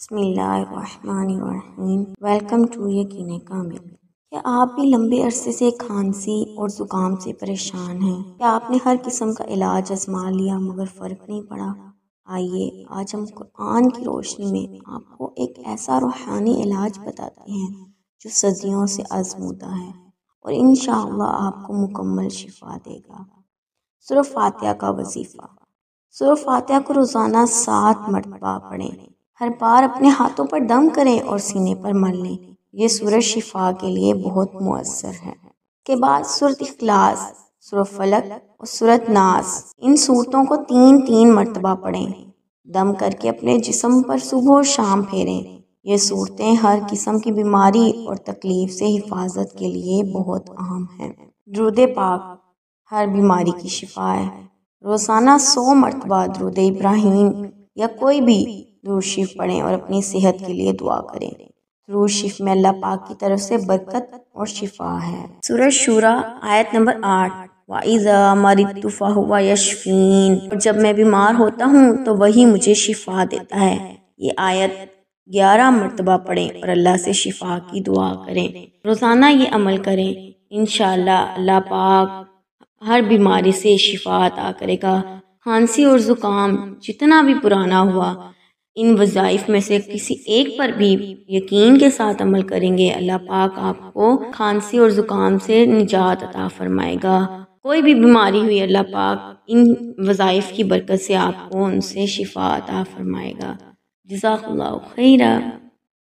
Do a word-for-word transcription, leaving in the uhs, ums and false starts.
बिस्मिल्लाहिर्रहमानिर्रहीम। Welcome to यकीने कामिल। क्या आप भी लंबे अरसे से खांसी और जुकाम से परेशान हैं? क्या आपने हर किस्म का इलाज आजमा लिया मगर फ़र्क नहीं पड़ा? आइए आज हम कुरान की रोशनी में आपको एक ऐसा रूहानी इलाज बताते हैं जो सदियों से आजमूदा है और इंशाअल्लाह आपको मुकम्मल शिफा देगा। सूरह फातिहा का वजीफ़ा। सूरह फातिहा को रोज़ाना सात मरतबा पढ़ें। हर बार अपने हाथों पर दम करें और सीने पर मल लें। यह सूरह शिफा के लिए बहुत मुअस्सर है। के बाद सूरह इखलास, सूरह फलक और सूरह नास, इन सूरतों को तीन तीन मरतबा पढ़ें। दम करके अपने जिस्म पर सुबह और शाम फेरें। ये सूरतें हर किस्म की बीमारी और तकलीफ से हिफाजत के लिए बहुत अहम हैं। दरूद पाक हर बीमारी की शिफा है। रोज़ाना सौ मरतबा दरूद इब्राहिम या कोई भी दूर शीफ पढ़ें और अपनी सेहत के लिए दुआ करें। दूर शीफ में अल्लाह पाक की तरफ से बरकत और शिफा है। सूरा शूरा आयत नंबर आठ, वाइज़ा मरितु फहू यशफीन, और जब मैं बीमार होता हूँ तो वही मुझे शिफा देता है। ये आयत ग्यारह मरतबा पढ़ें और अल्लाह से शिफा की दुआ करें। रोज़ाना ये अमल करें, इंशाअल्लाह अल्लाह पाक हर बीमारी से शिफा अता करेगा। खांसी और ज़ुकाम जितना भी पुराना हुआ, इन वज़ाइफ में से किसी एक पर भी यकीन के साथ अमल करेंगे, अल्लाह पाक आपको खांसी और ज़ुकाम से निजात अता फरमाएगा। कोई भी बीमारी हुई, अल्लाह पाक इन वज़ाइफ की बरकत से आपको उनसे शिफा अता फरमाएगा। जज़ाकल्लाह खैरा।